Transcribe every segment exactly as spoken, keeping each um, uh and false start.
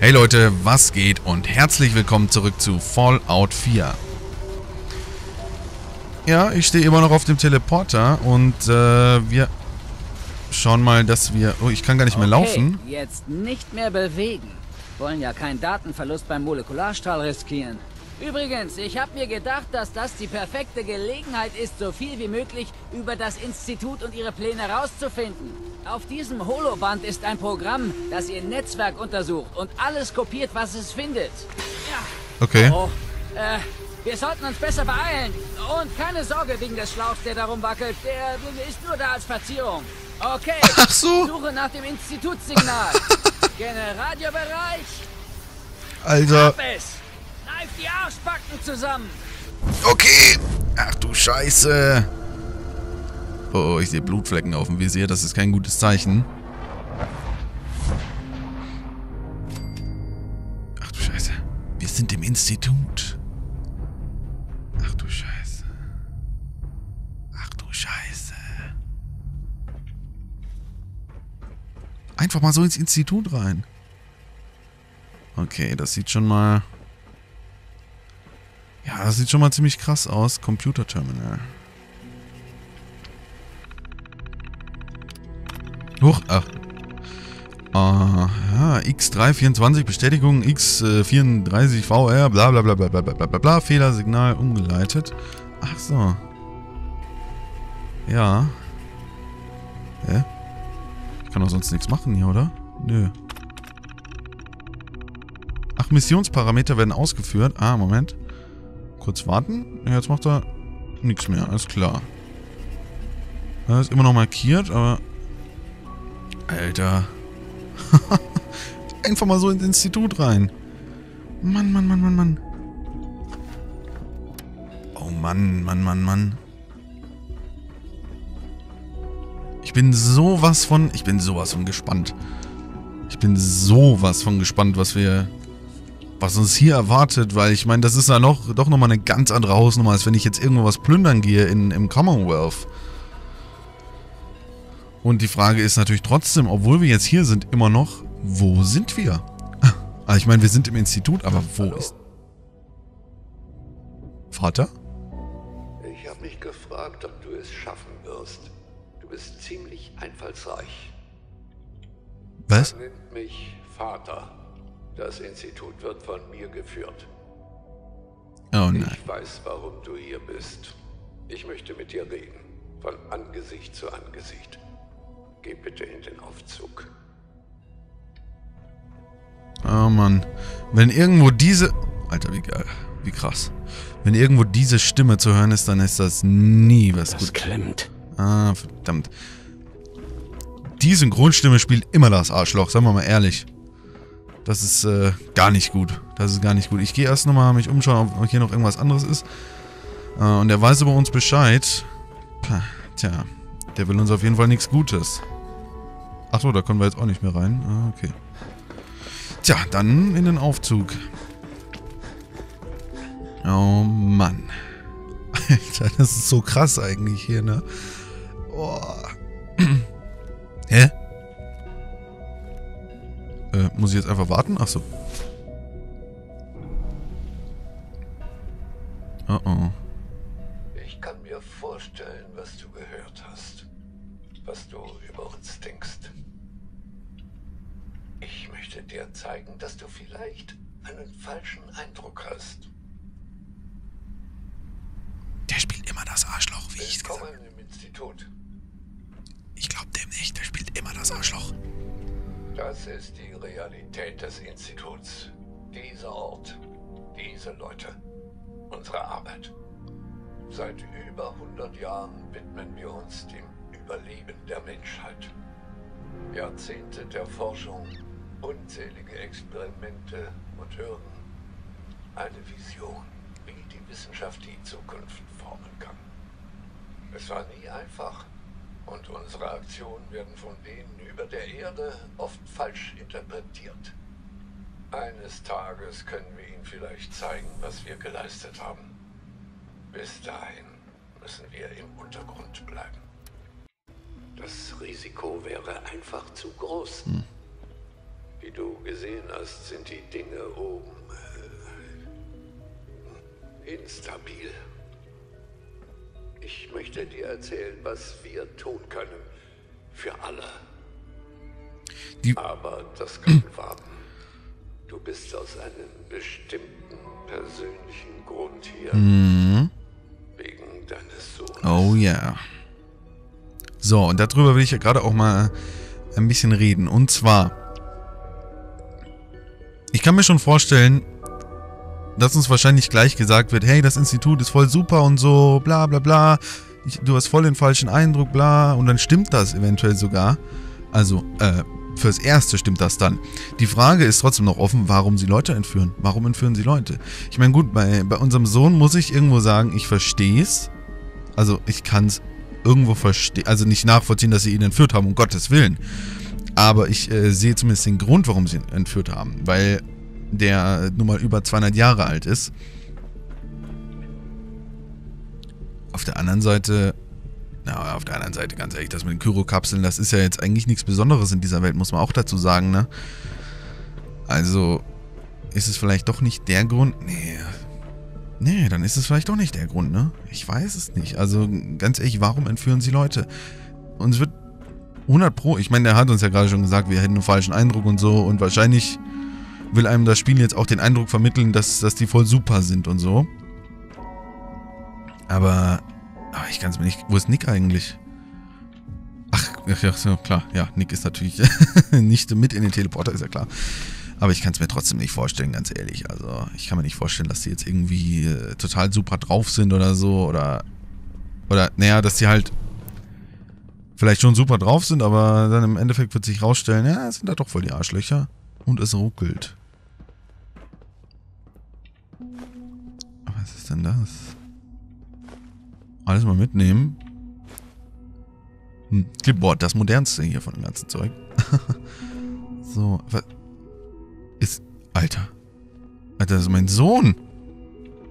Hey Leute, was geht und herzlich willkommen zurück zu Fallout vier. Ja, ich stehe immer noch auf dem Teleporter und äh, wir schauen mal, dass wir... Oh, ich kann gar nicht mehr laufen. Okay, jetzt nicht mehr bewegen. Wollen ja keinen Datenverlust beim Molekularstrahl riskieren. Übrigens, ich habe mir gedacht, dass das die perfekte Gelegenheit ist, so viel wie möglich über das Institut und ihre Pläne rauszufinden. Auf diesem Holoband ist ein Programm, das ihr Netzwerk untersucht und alles kopiert, was es findet. Ja. Okay. Oh, äh, wir sollten uns besser beeilen. Und keine Sorge wegen des Schlauchs, der darum wackelt. Der ist nur da als Verzierung. Okay. Ach so. Suche nach dem Institutsignal. Generalbereich. Alter. Kneif die Arschbacken zusammen. Okay. Ach du Scheiße. Oh, oh, ich sehe Blutflecken auf dem Visier. Das ist kein gutes Zeichen. Ach du Scheiße. Wir sind im Institut. Ach du Scheiße. Ach du Scheiße. Einfach mal so ins Institut rein. Okay, das sieht schon mal... Ja, das sieht schon mal ziemlich krass aus. Computerterminal. Huch, ach. Aha, X drei vierundzwanzig, Bestätigung, X vierunddreißig V R, bla bla bla bla bla bla bla bla, Fehlersignal umgeleitet. Ach so. Ja. Hä? Ich kann doch sonst nichts machen hier, oder? Nö. Ach, Missionsparameter werden ausgeführt. Ah, Moment. Kurz warten. Ja, jetzt macht er nichts mehr, alles klar. Er ist immer noch markiert, aber... Alter. Einfach mal so ins Institut rein. Mann, Mann, Mann, Mann, Mann. Oh Mann, Mann, Mann, Mann. Ich bin sowas von... Ich bin sowas von gespannt. Ich bin sowas von gespannt, was wir... Was uns hier erwartet, weil ich meine, das ist ja noch, doch nochmal eine ganz andere Hausnummer, als wenn ich jetzt irgendwo was plündern gehe in, im Commonwealth. Und die Frage ist natürlich trotzdem, obwohl wir jetzt hier sind, immer noch, wo sind wir? Ah, ich meine, wir sind im Institut, aber wo Hallo. Ist... Vater? Ich habe mich gefragt, ob du es schaffen wirst. Du bist ziemlich einfallsreich. Was? Man nennt mich Vater. Das Institut wird von mir geführt. Oh nein. Ich weiß, warum du hier bist. Ich möchte mit dir reden. Von Angesicht zu Angesicht. Geh bitte in den Aufzug. Oh Mann. Wenn irgendwo diese... Alter, wie geil. Wie krass. Wenn irgendwo diese Stimme zu hören ist, dann ist das nie was Gutes. Das klemmt. Ah, verdammt. Die Synchronstimme spielt immer das Arschloch, sagen wir mal ehrlich. Das ist äh, gar nicht gut. Das ist gar nicht gut. Ich gehe erst nochmal mich umschauen, ob hier noch irgendwas anderes ist. Äh, und er weiß über uns Bescheid. Pah, tja. Der will uns auf jeden Fall nichts Gutes. Achso, da können wir jetzt auch nicht mehr rein. Ah, okay. Tja, dann in den Aufzug. Oh Mann. Alter, das ist so krass eigentlich hier, ne? Oh. Hä? Äh, muss ich jetzt einfach warten? Achso. Oh oh. Ich kann mir vorstellen, was du gehört hast. Was du über uns denkst. Ich möchte dir zeigen, dass du vielleicht einen falschen Eindruck hast. Der spielt immer das Arschloch, wie ich es gesagt habe. Im Institut. Ich glaube dem nicht, der spielt immer das Arschloch. Das ist die Realität des Instituts. Dieser Ort, diese Leute, unsere Arbeit. Seit über hundert Jahren widmen wir uns dem Überleben der Menschheit. Jahrzehnte der Forschung, unzählige Experimente und Hürden. Eine Vision, wie die Wissenschaft die Zukunft formen kann. Es war nie einfach und unsere Aktionen werden von denen über der Erde oft falsch interpretiert. Eines Tages können wir ihnen vielleicht zeigen, was wir geleistet haben. Bis dahin müssen wir im Untergrund bleiben. Das Risiko wäre einfach zu groß. Hm. Wie du gesehen hast, sind die Dinge oben äh, instabil. Ich möchte dir erzählen, was wir tun können. Für alle. Die Aber das kann warten. Du bist aus einem bestimmten persönlichen Grund hier. Mhm. Wegen deines Sohnes. Oh ja. So, und darüber will ich ja gerade auch mal ein bisschen reden. Und zwar, ich kann mir schon vorstellen, dass uns wahrscheinlich gleich gesagt wird, hey, das Institut ist voll super und so, bla bla bla, ich, du hast voll den falschen Eindruck, bla, und dann stimmt das eventuell sogar. Also, äh, fürs Erste stimmt das dann. Die Frage ist trotzdem noch offen, warum sie Leute entführen. Warum entführen sie Leute? Ich meine, gut, bei, bei unserem Sohn muss ich irgendwo sagen, ich verstehe es. Also, ich kann es irgendwo verstehen, also nicht nachvollziehen, dass sie ihn entführt haben, um Gottes Willen. Aber ich äh, sehe zumindest den Grund, warum sie ihn entführt haben. Weil der nun mal über zweihundert Jahre alt ist. Auf der anderen Seite, na, auf der anderen Seite, ganz ehrlich, das mit den Kyrokapseln, das ist ja jetzt eigentlich nichts Besonderes in dieser Welt, muss man auch dazu sagen, ne? Also, ist es vielleicht doch nicht der Grund, nee, nee, dann ist es vielleicht doch nicht der Grund, ne? Ich weiß es nicht, also, ganz ehrlich, warum entführen sie Leute? Uns wird hundert Pro, ich meine, der hat uns ja gerade schon gesagt, wir hätten einen falschen Eindruck und so, und wahrscheinlich will einem das Spiel jetzt auch den Eindruck vermitteln, dass, dass die voll super sind und so. Aber, aber ich kann es mir nicht... Wo ist Nick eigentlich? Ach, ja, ja, klar. Ja, Nick ist natürlich nicht mit in den Teleporter, ist ja klar. Aber ich kann es mir trotzdem nicht vorstellen, ganz ehrlich. Also, ich kann mir nicht vorstellen, dass die jetzt irgendwie äh, total super drauf sind oder so. Oder, oder naja, dass die halt vielleicht schon super drauf sind, aber dann im Endeffekt wird sich rausstellen, ja, sind da doch voll die Arschlöcher. Und es ruckelt. Was ist denn das? Alles mal mitnehmen. Hm, Clipboard, das modernste hier von dem ganzen Zeug. So, was? Ist, Alter. Alter, das ist mein Sohn.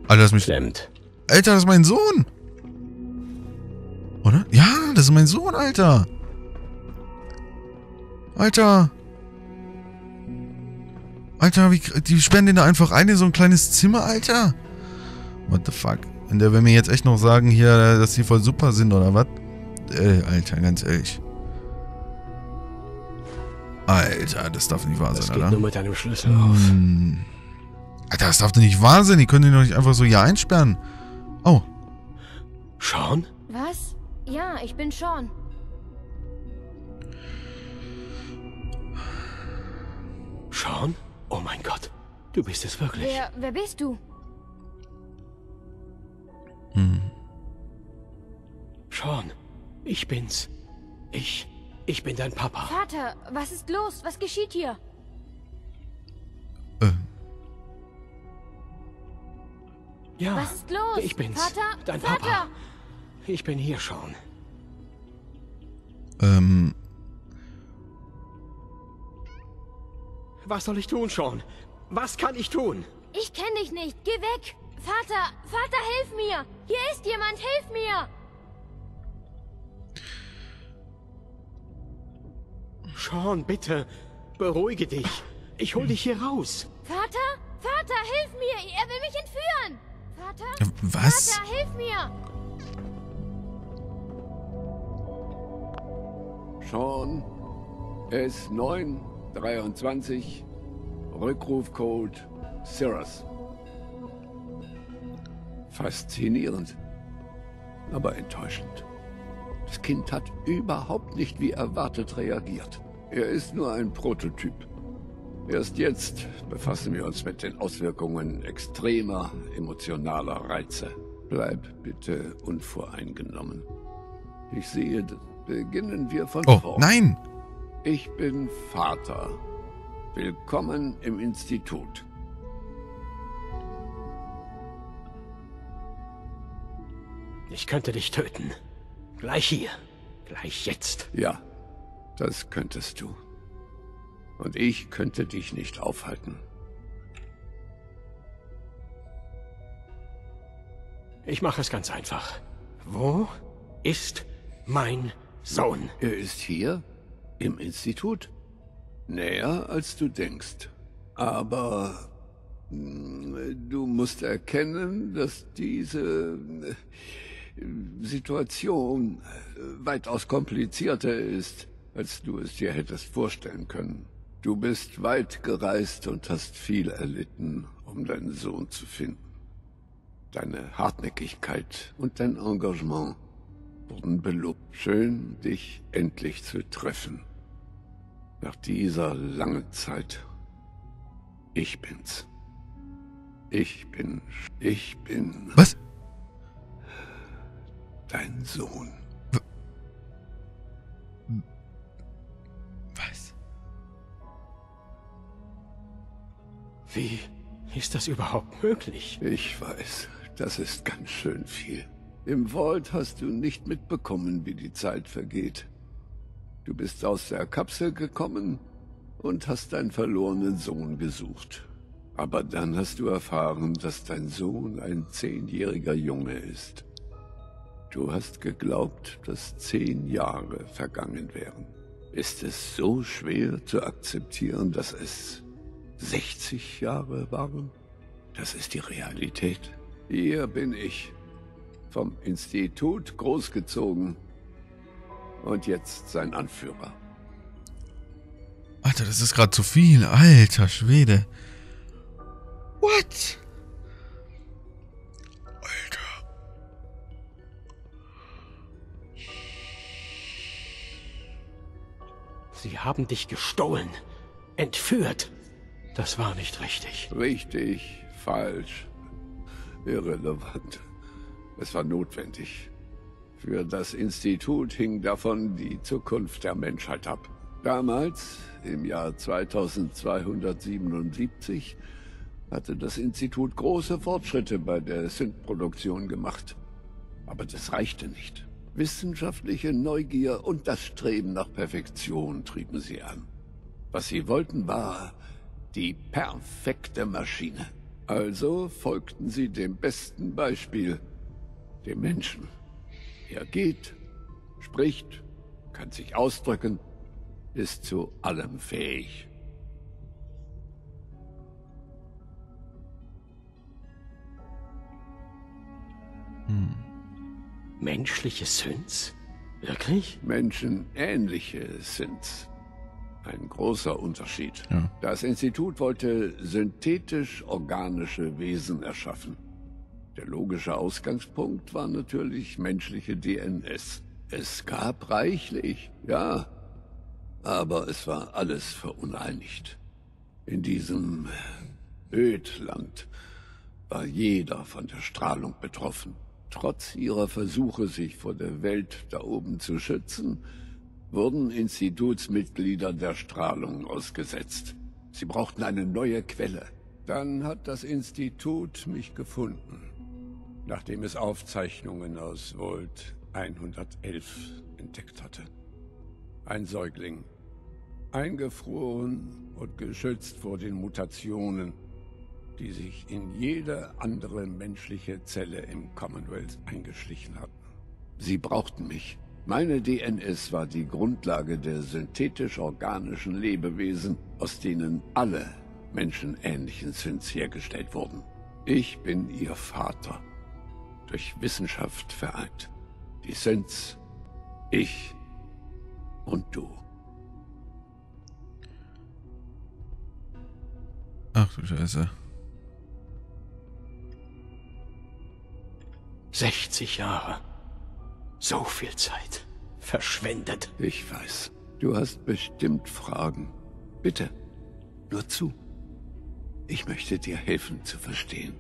Alter, das ist mich... Klemmt. Alter, das ist mein Sohn. Oder? Ja, das ist mein Sohn, Alter. Alter. Alter, wie, die sperren den da einfach ein in so ein kleines Zimmer, Alter. What the fuck? Und der will mir jetzt echt noch sagen, hier, dass die voll super sind, oder was? Äh, Alter, ganz ehrlich. Alter, das darf nicht wahr sein, das geht, oder? Nur mit einem Schlüssel auf. Hm. Alter, das darf doch nicht wahr sein. Die können den doch nicht einfach so hier einsperren. Oh. Sean? Was? Ja, ich bin Sean. Sean? Oh mein Gott, du bist es wirklich. Wer, wer bist du? Hm. Sean, ich bin's. Ich, ich bin dein Papa. Vater, was ist los? Was geschieht hier? Äh. Ja, was ist los? Ich bin's. Vater, dein Vater. Papa. Ich bin hier, Sean. Ähm... Was soll ich tun, Sean? Was kann ich tun? Ich kenne dich nicht. Geh weg. Vater, Vater, hilf mir. Hier ist jemand. Hilf mir. Sean, bitte. Beruhige dich. Ich hol dich hier raus. Vater, Vater, hilf mir. Er will mich entführen. Vater, was? Vater, hilf mir. Sean, er ist neun. dreiundzwanzig, Rückrufcode Cirrus. Faszinierend, aber enttäuschend. Das Kind hat überhaupt nicht wie erwartet reagiert. Er ist nur ein Prototyp. Erst jetzt befassen wir uns mit den Auswirkungen extremer emotionaler Reize. Bleib bitte unvoreingenommen. Ich sehe, beginnen wir von vorne. Oh, nein! Ich bin Vater. Willkommen im Institut. Ich könnte dich töten. Gleich hier. Gleich jetzt. Ja, das könntest du. Und ich könnte dich nicht aufhalten. Ich mache es ganz einfach. Wo ist mein Sohn? Er ist hier? Im Institut? Näher, als du denkst. Aber du musst erkennen, dass diese Situation weitaus komplizierter ist, als du es dir hättest vorstellen können. Du bist weit gereist und hast viel erlitten, um deinen Sohn zu finden. Deine Hartnäckigkeit und dein Engagement wurden belobt. Schön, dich endlich zu treffen. Nach dieser langen Zeit. Ich bin's. Ich bin... Ich bin... Was? Dein Sohn. Was? Wie ist das überhaupt möglich? Ich weiß, das ist ganz schön viel. Im Vault hast du nicht mitbekommen, wie die Zeit vergeht. Du bist aus der Kapsel gekommen und hast deinen verlorenen Sohn gesucht. Aber dann hast du erfahren, dass dein Sohn ein zehnjähriger Junge ist. Du hast geglaubt, dass zehn Jahre vergangen wären. Ist es so schwer zu akzeptieren, dass es sechzig Jahre waren? Das ist die Realität. Hier bin ich, vom Institut großgezogen. Und jetzt sein Anführer. Alter, das ist gerade zu viel. Alter Schwede. What? Alter. Sie haben dich gestohlen. Entführt. Das war nicht richtig. Richtig, falsch, irrelevant. Es war notwendig. Für das Institut hing davon die Zukunft der Menschheit ab. Damals, im Jahr zweitausendzweihundertsiebenundsiebzig, hatte das Institut große Fortschritte bei der Synth-Produktion gemacht. Aber das reichte nicht. Wissenschaftliche Neugier und das Streben nach Perfektion trieben sie an. Was sie wollten, war die perfekte Maschine. Also folgten sie dem besten Beispiel, dem Menschen. Er geht, spricht, kann sich ausdrücken, ist zu allem fähig. Hm. Menschliche Synths? Wirklich? Menschenähnliche Synths. Ein großer Unterschied. Ja. Das Institut wollte synthetisch-organische Wesen erschaffen. Der logische Ausgangspunkt war natürlich menschliche D N S. Es gab reichlich, ja, aber es war alles veruneinigt. In diesem Ödland war jeder von der Strahlung betroffen. Trotz ihrer Versuche, sich vor der Welt da oben zu schützen, wurden Institutsmitglieder der Strahlung ausgesetzt. Sie brauchten eine neue Quelle. Dann hat das Institut mich gefunden. Nachdem es Aufzeichnungen aus Vault hundertelf entdeckt hatte. Ein Säugling, eingefroren und geschützt vor den Mutationen, die sich in jede andere menschliche Zelle im Commonwealth eingeschlichen hatten. Sie brauchten mich. Meine D N S war die Grundlage der synthetisch-organischen Lebewesen, aus denen alle menschenähnlichen Synths hergestellt wurden. Ich bin ihr Vater. Durch Wissenschaft vereint. Die Synths, ich und du. Ach du Scheiße. sechzig Jahre. So viel Zeit. Verschwendet. Ich weiß. Du hast bestimmt Fragen. Bitte, nur zu. Ich möchte dir helfen zu verstehen.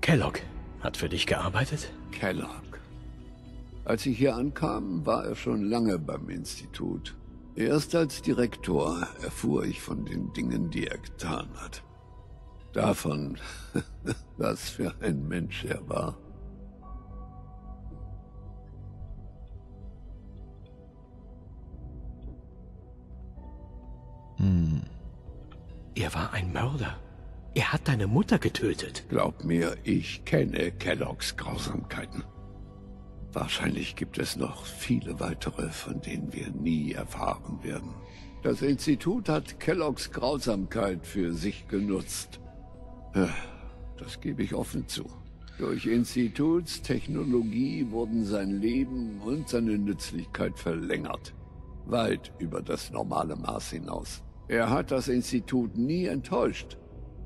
Kellogg hat für dich gearbeitet? Kellogg. Als ich hier ankam, war er schon lange beim Institut. Erst als Direktor erfuhr ich von den Dingen, die er getan hat. Davon, was für ein Mensch er war. Hm. Er war ein Mörder. Er hat deine Mutter getötet. Glaub mir, ich kenne Kelloggs Grausamkeiten. Wahrscheinlich gibt es noch viele weitere, von denen wir nie erfahren werden. Das Institut hat Kelloggs Grausamkeit für sich genutzt. Das gebe ich offen zu. Durch Institutstechnologie wurden sein Leben und seine Nützlichkeit verlängert. Weit über das normale Maß hinaus. Er hat das Institut nie enttäuscht,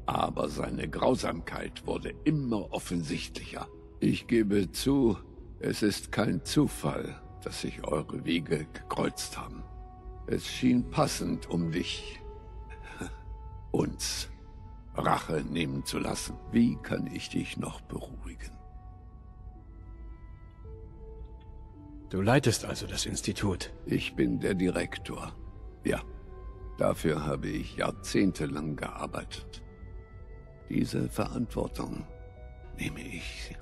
aber seine Grausamkeit wurde immer offensichtlicher. Ich gebe zu, es ist kein Zufall, dass sich eure Wege gekreuzt haben. Es schien passend, um dich, uns, Rache nehmen zu lassen. Wie kann ich dich noch beruhigen? Du leitest also das Institut? Ich bin der Direktor. Ja, dafür habe ich jahrzehntelang gearbeitet. Diese Verantwortung nehme ich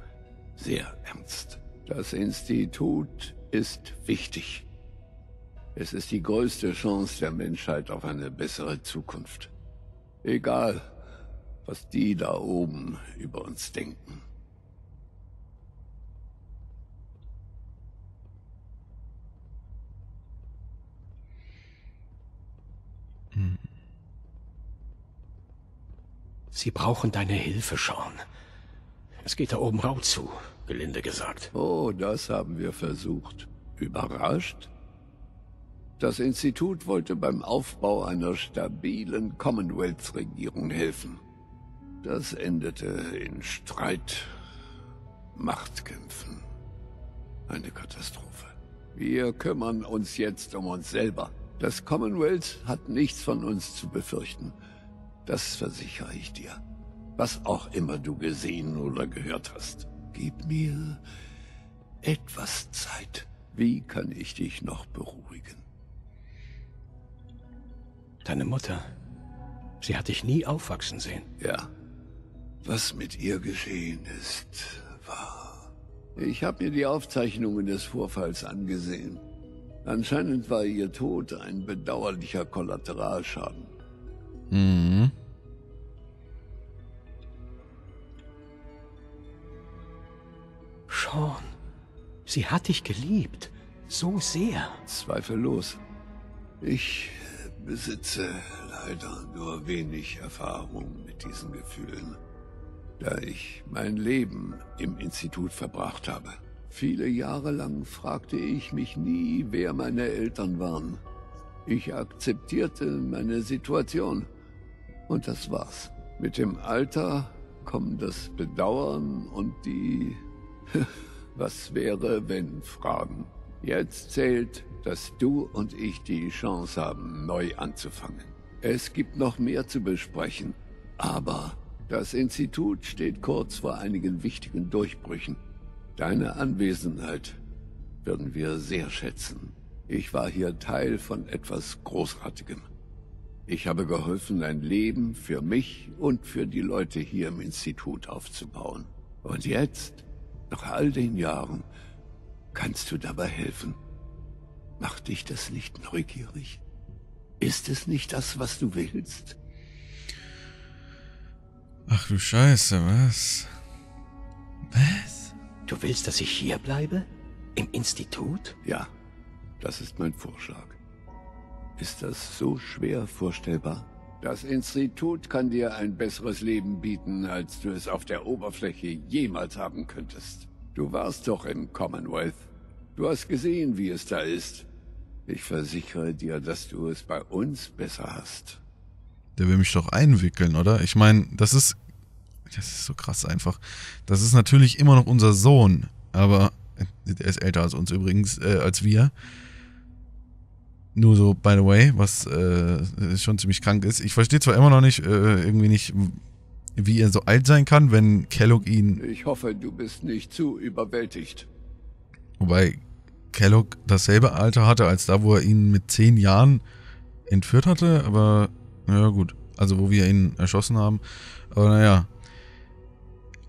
sehr ernst. Das Institut ist wichtig. Es ist die größte Chance der Menschheit auf eine bessere Zukunft. Egal, was die da oben über uns denken. Sie brauchen deine Hilfe, Sean. Es geht da oben rau zu, gelinde gesagt. Oh, das haben wir versucht. Überrascht? Das Institut wollte beim Aufbau einer stabilen Commonwealth-Regierung helfen. Das endete in Streit, Machtkämpfen. Eine Katastrophe. Wir kümmern uns jetzt um uns selber. Das Commonwealth hat nichts von uns zu befürchten. Das versichere ich dir. Was auch immer du gesehen oder gehört hast. Gib mir etwas Zeit. Wie kann ich dich noch beruhigen? Deine Mutter, sie hat dich nie aufwachsen sehen. Ja. Was mit ihr geschehen ist, war... Ich habe mir die Aufzeichnungen des Vorfalls angesehen. Anscheinend war ihr Tod ein bedauerlicher Kollateralschaden. Mhm. Sean, sie hat dich geliebt. So sehr. Zweifellos. Ich besitze leider nur wenig Erfahrung mit diesen Gefühlen, da ich mein Leben im Institut verbracht habe. Viele Jahre lang fragte ich mich nie, wer meine Eltern waren. Ich akzeptierte meine Situation. Und das war's. Mit dem Alter kommen das Bedauern und die Was wäre, wenn Fragen. Jetzt zählt, dass du und ich die Chance haben, neu anzufangen. Es gibt noch mehr zu besprechen, aber das Institut steht kurz vor einigen wichtigen Durchbrüchen. Deine Anwesenheit würden wir sehr schätzen. Ich war hier Teil von etwas Großartigem. Ich habe geholfen, ein Leben für mich und für die Leute hier im Institut aufzubauen. Und jetzt, nach all den Jahren, kannst du dabei helfen. Macht dich das nicht neugierig? Ist es nicht das, was du willst? Ach du Scheiße, was? Was? Du willst, dass ich hier bleibe? Im Institut? Ja, das ist mein Vorschlag. Ist das so schwer vorstellbar? Das Institut kann dir ein besseres Leben bieten, als du es auf der Oberfläche jemals haben könntest. Du warst doch im Commonwealth. Du hast gesehen, wie es da ist. Ich versichere dir, dass du es bei uns besser hast. Der will mich doch einwickeln, oder? Ich meine, das ist... Das ist so krass einfach. Das ist natürlich immer noch unser Sohn. Aber der ist älter als uns übrigens, äh, als wir. Nur so, by the way, was äh, schon ziemlich krank ist. Ich verstehe zwar immer noch nicht, äh, irgendwie nicht... wie er so alt sein kann, wenn Kellogg ihn... Ich hoffe, du bist nicht zu überwältigt. Wobei Kellogg dasselbe Alter hatte, als da, wo er ihn mit zehn Jahren entführt hatte, aber naja, gut. Also, wo wir ihn erschossen haben. Aber naja.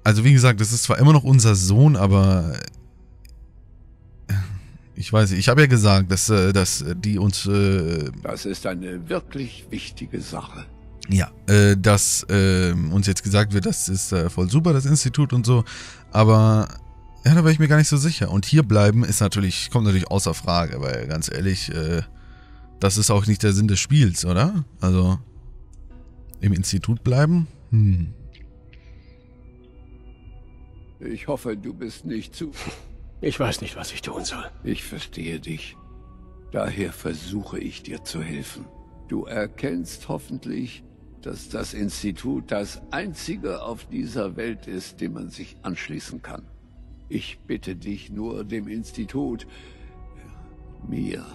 Also, wie gesagt, das ist zwar immer noch unser Sohn, aber... Ich weiß nicht, ich habe ja gesagt, dass, dass die uns... Äh das ist eine wirklich wichtige Sache. Ja, äh, dass äh, uns jetzt gesagt wird, das ist äh, voll super, das Institut und so, aber Ja, da war ich mir gar nicht so sicher. Und hier bleiben ist natürlich, kommt natürlich außer Frage, weil ganz ehrlich, äh, das ist auch nicht der Sinn des Spiels, oder? Also, im Institut bleiben? Hm. Ich hoffe, du bist nicht zu... Ich weiß nicht, was ich tun soll. Ich verstehe dich. Daher versuche ich, dir zu helfen. Du erkennst hoffentlich, dass das Institut das einzige auf dieser Welt ist, dem man sich anschließen kann. Ich bitte dich nur, dem Institut, mir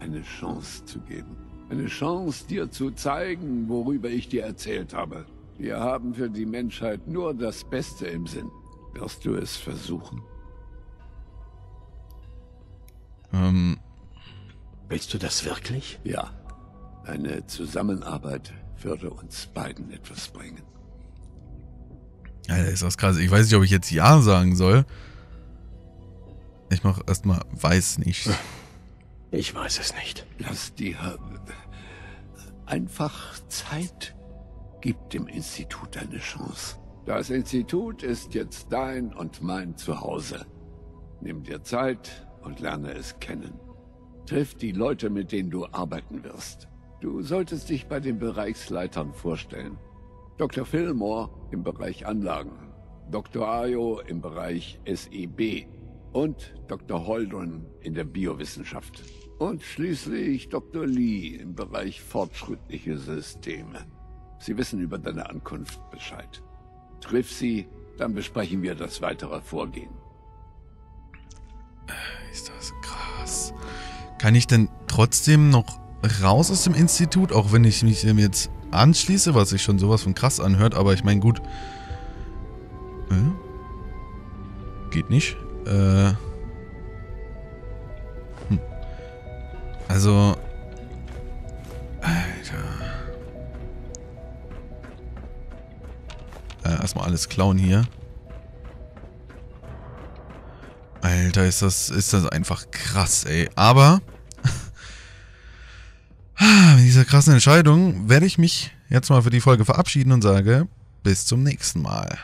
eine Chance zu geben. Eine Chance, dir zu zeigen, worüber ich dir erzählt habe. Wir haben für die Menschheit nur das Beste im Sinn. Wirst du es versuchen? Ähm. Willst du das wirklich? Ja. Eine Zusammenarbeit würde uns beiden etwas bringen. Alter, ist das krass. Ich weiß nicht, ob ich jetzt Ja sagen soll. Ich mach erstmal weiß nicht. Ich weiß es nicht. Lass dir einfach Zeit. Gib dem Institut eine Chance. Das Institut ist jetzt dein und mein Zuhause. Nimm dir Zeit und lerne es kennen. Triff die Leute, mit denen du arbeiten wirst. Du solltest dich bei den Bereichsleitern vorstellen. Doktor Fillmore im Bereich Anlagen, Doktor Ayo im Bereich S E B und Doktor Holdren in der Biowissenschaft. Und schließlich Doktor Lee im Bereich fortschrittliche Systeme. Sie wissen über deine Ankunft Bescheid. Triff sie, dann besprechen wir das weitere Vorgehen. Ist das krass. Kann ich denn trotzdem noch raus aus dem Institut, auch wenn ich mich dem jetzt anschließe, was sich schon sowas von krass anhört, aber ich meine, gut. Äh, geht nicht. Äh, hm. Also. Alter. Äh, erstmal alles klauen hier. Alter, ist das, ist das einfach krass, ey. Aber. Mit dieser krassen Entscheidung werde ich mich jetzt mal für die Folge verabschieden und sage, bis zum nächsten Mal.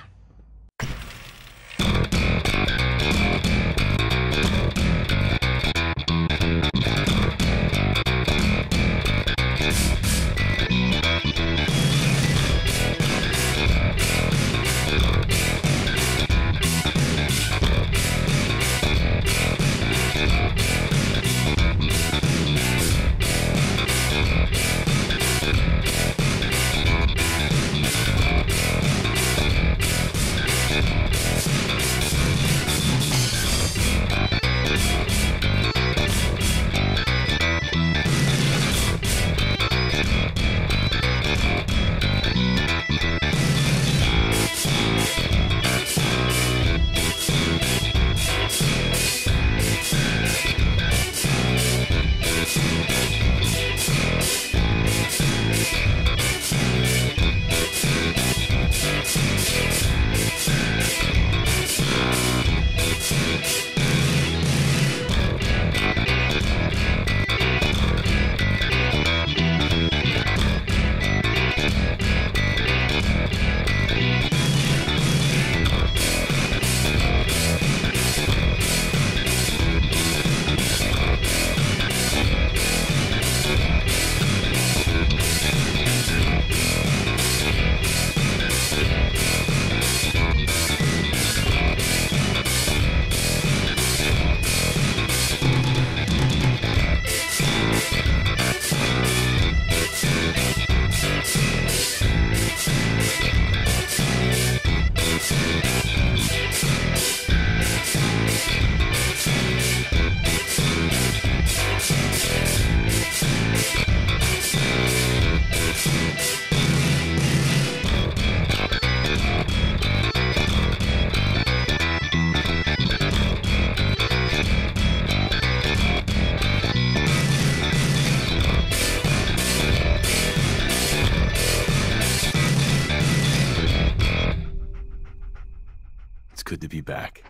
Good to be back.